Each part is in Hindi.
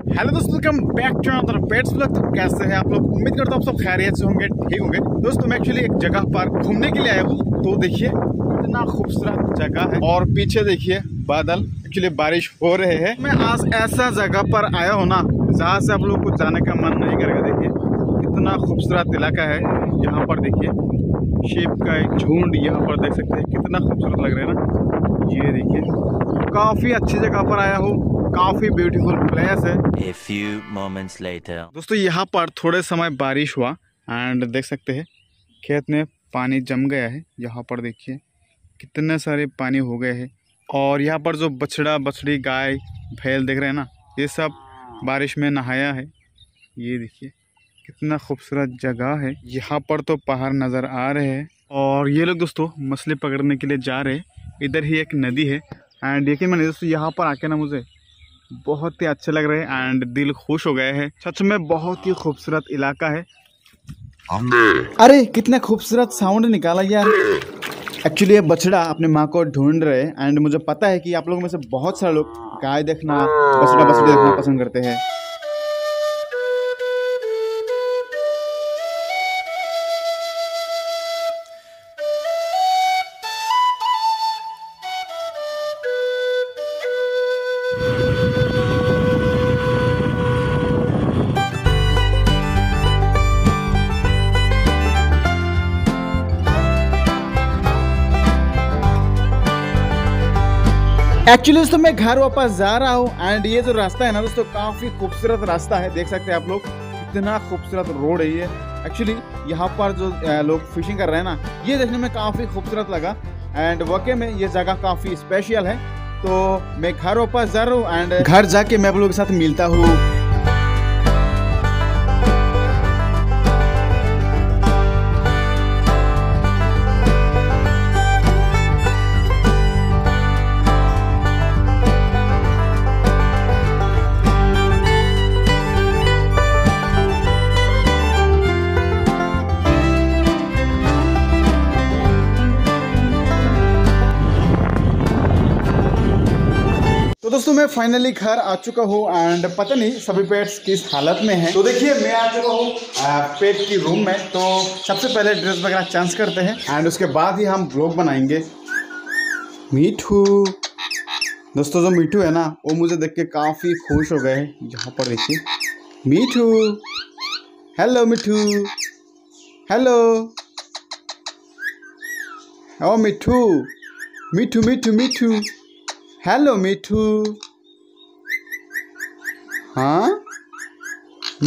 हेलो दोस्तों, welcome back to another pets vlog. कैसे हैं आप लोग? उम्मीद करता हूँ आप सब खैरियत से होंगे, ठीक होंगे। दोस्तों मैं एक्चुअली एक जगह पर घूमने के लिए आया हूँ, तो देखिए इतना खूबसूरत जगह है और पीछे देखिए बादल, एक्चुअली बारिश हो रहे हैं। मैं आज ऐसा जगह पर आया हूँ ना जहाँ से आप लोग को जाने का मन नहीं करेगा। देखिए इतना खूबसूरत इलाका है, यहाँ पर देखिए शेप का एक झुंड यहाँ पर देख सकते हैं, कितना खूबसूरत लग रहा है ना। ये देखिए काफ़ी अच्छी जगह पर आया हूँ, काफी ब्यूटीफुल प्लेस है। A few moments later. दोस्तों यहाँ पर थोड़े समय बारिश हुआ एंड देख सकते हैं खेत में पानी जम गया है। यहाँ पर देखिए कितने सारे पानी हो गए हैं और यहाँ पर जो बछड़ा बछड़ी गाय भैल देख रहे हैं ना, ये सब बारिश में नहाया है। ये देखिए कितना खूबसूरत जगह है। यहाँ पर तो पहाड़ नज़र आ रहे हैं और ये लोग दोस्तों मछली पकड़ने के लिए जा रहे हैं। इधर ही एक नदी है एंड यकीन मानिए दोस्तों यहाँ पर आके ना मुझे बहुत ही अच्छे लग रहे हैं एंड दिल खुश हो गया है। सच में बहुत ही खूबसूरत इलाका है। अरे कितना खूबसूरत साउंड निकाला यार। एक्चुअली ये बछड़ा अपने माँ को ढूंढ रहे हैं एंड मुझे पता है कि आप लोगों में से बहुत सारे लोग गाय देखना, बछड़ा बछड़ी देखना पसंद करते हैं। एक्चुअली दोस्तों मैं घर वापस जा रहा हूँ एंड ये जो रास्ता है ना दोस्तों काफी खूबसूरत रास्ता है, देख सकते हैं आप लोग कितना खूबसूरत रोड है ये। एक्चुअली यहाँ पर जो लोग फिशिंग कर रहे हैं ना, ये देखने में काफी खूबसूरत लगा एंड वाकई में ये जगह काफी स्पेशल है। तो मैं घर वापस जा रहा हूँ एंड घर जाके मैं आप लोगों के साथ मिलता हूँ। दोस्तों मैं फाइनली घर आ चुका हूँ एंड पता नहीं सभी पेट्स किस हालत में हैं। तो देखिए मैं आ चुका हूँ पेट की रूम में, तो सबसे पहले ड्रेस वगैरह चेंज करते हैं एंड उसके बाद ही हम ब्लॉग बनाएंगे। मीठू दोस्तों, जो मीठू है ना वो मुझे देख के काफ़ी खुश हो गए। यहाँ पर देखिए मीठू, हेलो मीठू, हेलो, ओ मीठू मीठू मीठू मीठू, हेलो मीठू, हाँ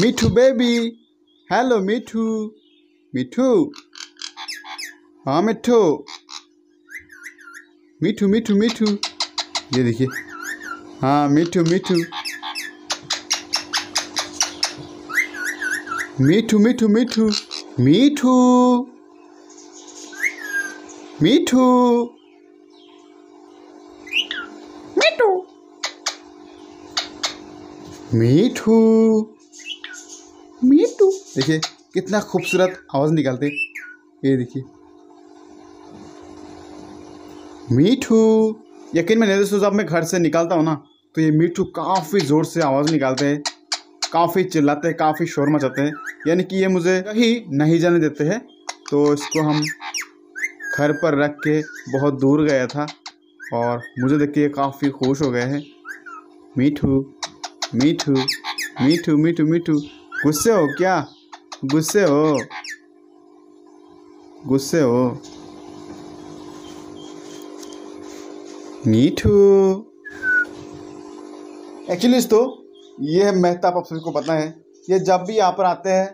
मीठू बेबी, हेलो मीठू मीठू, हाँ मीठू मीठू मीठू मीठू, ये देखिए हाँ मीठू मीठू मीठू मीठू मीठू मीठू मीठू मीठू मीठू। देखिए कितना खूबसूरत आवाज निकालते, ये देखिए मीठू। यकीन मानिए दोस्तों जब मैं घर से निकलता हूँ ना तो ये मीठू काफ़ी ज़ोर से आवाज़ निकालते हैं, काफ़ी चिल्लाते हैं, काफ़ी शोर मचाते हैं, यानी कि ये मुझे कहीं नहीं जाने देते हैं। तो इसको हम घर पर रख के बहुत दूर गया था और मुझे देख के ये काफ़ी खुश हो गया है। मीठू मीठू मीठू मीठू मीठू, गुस्से हो क्या? गुस्से हो, गुस्से हो मीठू। एक्चुअली तो ये मेहताब आप सबको पता है, ये जब भी यहाँ पर आते हैं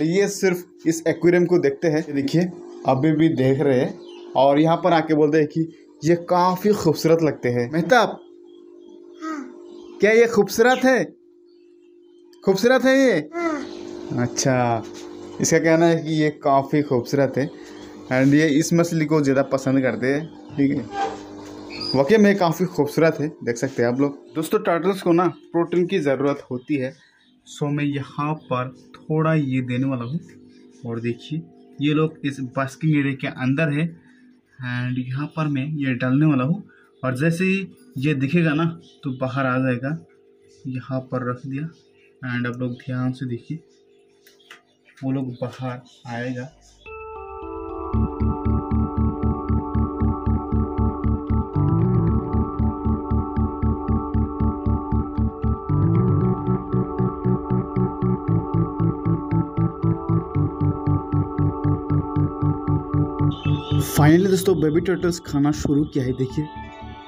एंड ये सिर्फ इस एक्वेरियम को देखते हैं। देखिए अभी भी देख रहे हैं और यहाँ पर आके बोलते हैं कि ये काफ़ी खूबसूरत लगते हैं। मेहताब क्या ये खूबसूरत है? खूबसूरत है ये, अच्छा इसका कहना है कि ये काफ़ी खूबसूरत है एंड ये इस मछली को ज़्यादा पसंद करते हैं, ठीक है। वाकई में काफ़ी खूबसूरत है, देख सकते हैं आप लोग। दोस्तों टर्टल्स को ना प्रोटीन की ज़रूरत होती है, सो मैं यहाँ पर थोड़ा ये देने वाला हूँ। और देखिए ये लोग इस बास्किंग एरिया के अंदर है एंड यहाँ पर मैं ये डालने वाला हूँ और जैसे ही ये दिखेगा ना तो बाहर आ जाएगा। यहाँ पर रख दिया। एंड आप लोग ध्यान से देखिए वो लोग बाहर आएगा। फाइनली दोस्तों बेबी टर्टल्स खाना शुरू किया है, देखिए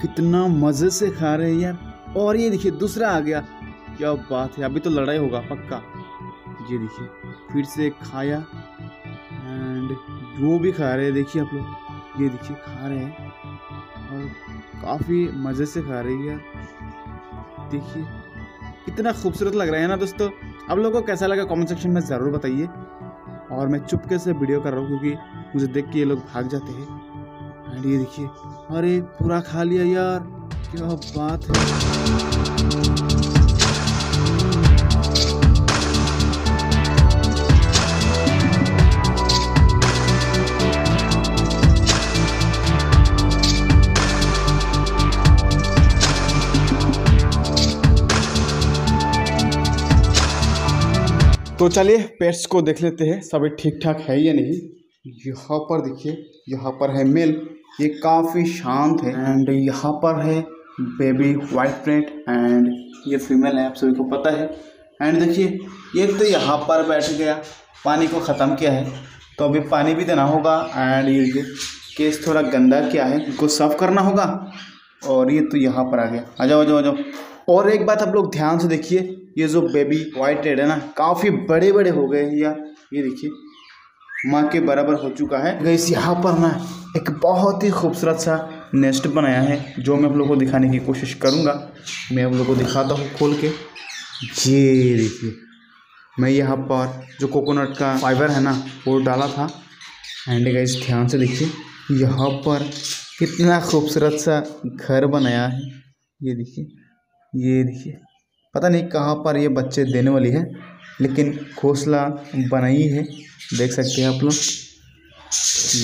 कितना मज़े से खा रहे हैं यार। और ये देखिए दूसरा आ गया, क्या बात है, अभी तो लड़ाई होगा पक्का। ये देखिए फिर से खाया एंड वो भी खा रहे हैं, देखिए आप लोग ये देखिए खा रहे हैं और काफ़ी मज़े से खा रहे हैं यार। देखिए कितना खूबसूरत लग रहा है ना दोस्तों। आप लोगों को कैसा लगा कमेंट सेक्शन में ज़रूर बताइए। और मैं चुपके से वीडियो कर रहा हूँ क्योंकि मुझे देख के ये लोग भाग जाते हैं। एंड ये देखिए अरे पूरा खा लिया यार, क्या बात है। तो चलिए पेट्स को देख लेते हैं सभी ठीक ठाक है या नहीं। यहाँ पर देखिए, यहाँ पर है मेल, ये काफ़ी शांत है। एंड यहाँ पर है बेबी वाइट प्लेट एंड ये फीमेल है, आप सभी को पता है। एंड देखिए एक तो यहाँ पर बैठ गया, पानी को ख़त्म किया है तो अभी पानी भी देना होगा। एंड ये केस थोड़ा गंदा किया है, इनको साफ करना होगा। और ये तो यहाँ पर आ गया, आ जाओ आ जाओ आ जाओ। और एक बात आप लोग ध्यान से देखिए, ये जो बेबी वाइट प्लेट है ना काफ़ी बड़े बड़े हो गए यार। ये देखिए माँ के बराबर हो चुका है। गाइस यहाँ पर ना एक बहुत ही खूबसूरत सा नेस्ट बनाया है जो मैं आप लोगों को दिखाने की कोशिश करूँगा। मैं आप लोगों को दिखाता हूँ खोल के। ये देखिए मैं यहाँ पर जो कोकोनट का फाइबर है ना वो डाला था। एंड गाइस ध्यान से देखिए यहाँ पर कितना खूबसूरत सा घर बनाया है। ये देखिए, ये देखिए पता नहीं कहाँ पर ये बच्चे देने वाली है, लेकिन घोंसला बनाई है, देख सकते हैं आप लोग।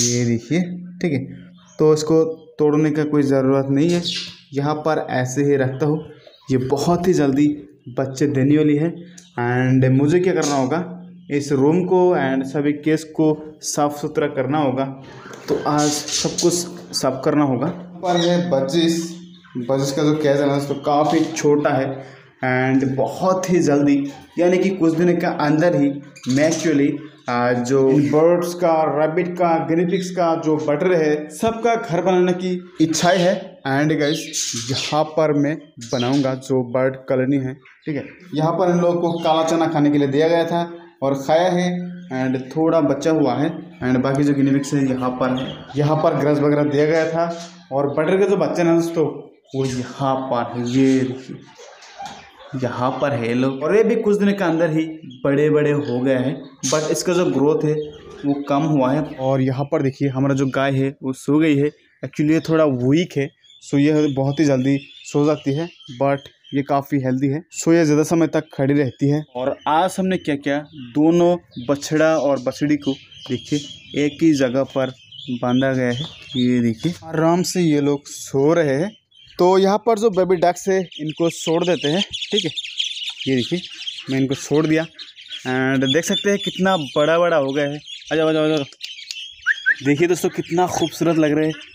ये देखिए ठीक है, तो इसको तोड़ने का कोई ज़रूरत नहीं है, यहाँ पर ऐसे ही रखता हूँ। ये बहुत ही जल्दी बच्चे देने वाली है। एंड मुझे क्या करना होगा, इस रूम को एंड सभी केस को साफ़ सुथरा करना होगा, तो आज सब कुछ साफ करना होगा। पर है बजिश का जो केस है ना तो काफ़ी छोटा है। एंड बहुत ही जल्दी यानी कि कुछ दिनों के अंदर ही मैं एक्चुअली जो बर्ड्स का, रैबिट का, गिनीपिग्स का जो बटर है सबका घर बनाने की इच्छाएं है। एंड गाइस यहाँ पर मैं बनाऊंगा जो बर्ड कॉलोनी है, ठीक है। यहाँ पर इन लोगों को काला चना खाने के लिए दिया गया था और खाया है एंड थोड़ा बचा हुआ है। एंड बाकी जो गिनीपिग्स है यहाँ पर ग्रास वगैरह दिया गया था। और बटर के जो बच्चे ना दोस्तों वो यहाँ पर है, ये देखिए यहाँ पर है लोग। और ये भी कुछ दिन के अंदर ही बड़े बड़े हो गए हैं, बट इसका जो ग्रोथ है वो कम हुआ है। और यहाँ पर देखिए हमारा जो गाय है वो सो गई है, एक्चुअली ये थोड़ा वीक है सो ये बहुत ही जल्दी सो जाती है, बट ये काफ़ी हेल्दी है सो ये ज़्यादा समय तक खड़ी रहती है। और आज हमने क्या किया, दोनों बछड़ा और बछड़ी को देखिए एक ही जगह पर बांधा गया है। ये देखिए आराम से ये लोग सो रहे हैं। तो यहाँ पर जो बेबी डक्स है इनको छोड़ देते हैं, ठीक है। ये देखिए मैं इनको छोड़ दिया एंड देख सकते हैं कितना बड़ा बड़ा हो गया है। आजा आजा आजा, देखिए दोस्तों कितना खूबसूरत लग रहे हैं।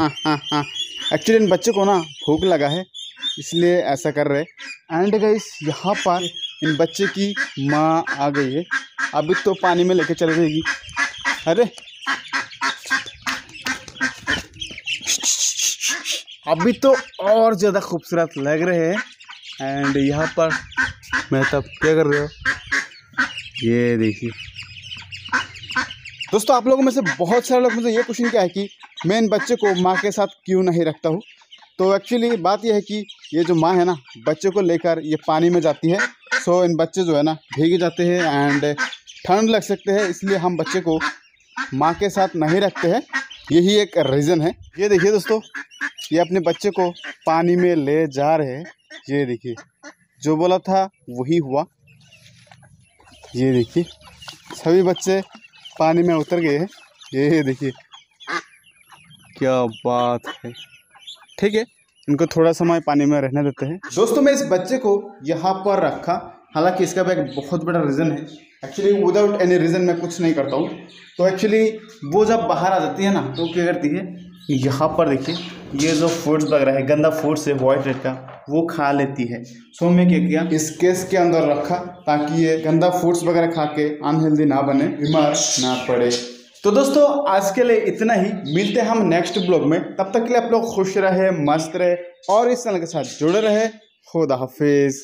हाँ, एक्चुअली इन बच्चों को ना भूख लगा है इसलिए ऐसा कर रहे हैं। एंड गाइस यहाँ पर इन बच्चे की माँ आ गई है, अभी तो पानी में लेके चल जाएगी। अरे अभी तो और ज़्यादा खूबसूरत लग रहे हैं। एंड यहाँ पर मैं तब क्या कर रहे हो, ये देखिए दोस्तों आप लोगों में से बहुत सारे लोग मुझे ये क्वेश्चन किया है कि मैं इन बच्चे को माँ के साथ क्यों नहीं रखता हूँ। तो एक्चुअली बात यह है कि ये जो माँ है ना बच्चे को लेकर ये पानी में जाती है, सो इन बच्चे जो है ना भीग जाते हैं एंड ठंड लग सकते हैं, इसलिए हम बच्चे को माँ के साथ नहीं रखते हैं, यही एक रीज़न है। ये देखिए दोस्तों ये अपने बच्चे को पानी में ले जा रहे हैं। ये देखिए, जो बोला था वही हुआ। ये देखिए, सभी बच्चे पानी में उतर गए हैं। ये देखिए, क्या बात है। ठीक है, इनको थोड़ा समय पानी में रहने देते हैं। दोस्तों, मैं इस बच्चे को यहाँ पर रखा, हालांकि इसका भी एक बहुत बड़ा रीज़न है। एक्चुअली विदाउट एनी रीज़न मैं कुछ नहीं करता हूँ। तो एक्चुअली वो जब बाहर आ जाती है ना, तो क्या करती है, यहाँ पर देखिए ये जो फूड्स वगैरह है, गंदा फूड्स है वाइट रेड का, वो खा लेती है। सो मैं क्या किया, इस केस के अंदर रखा ताकि ये गंदा फूड्स वगैरह खा के अनहेल्दी ना बने, बीमार ना पड़े। तो दोस्तों, आज के लिए इतना ही। मिलते हैं हम नेक्स्ट ब्लॉग में। तब तक के लिए आप लोग खुश रहे, मस्त रहे और इस चैनल के साथ जुड़े रहे। खुदा हाफिज़।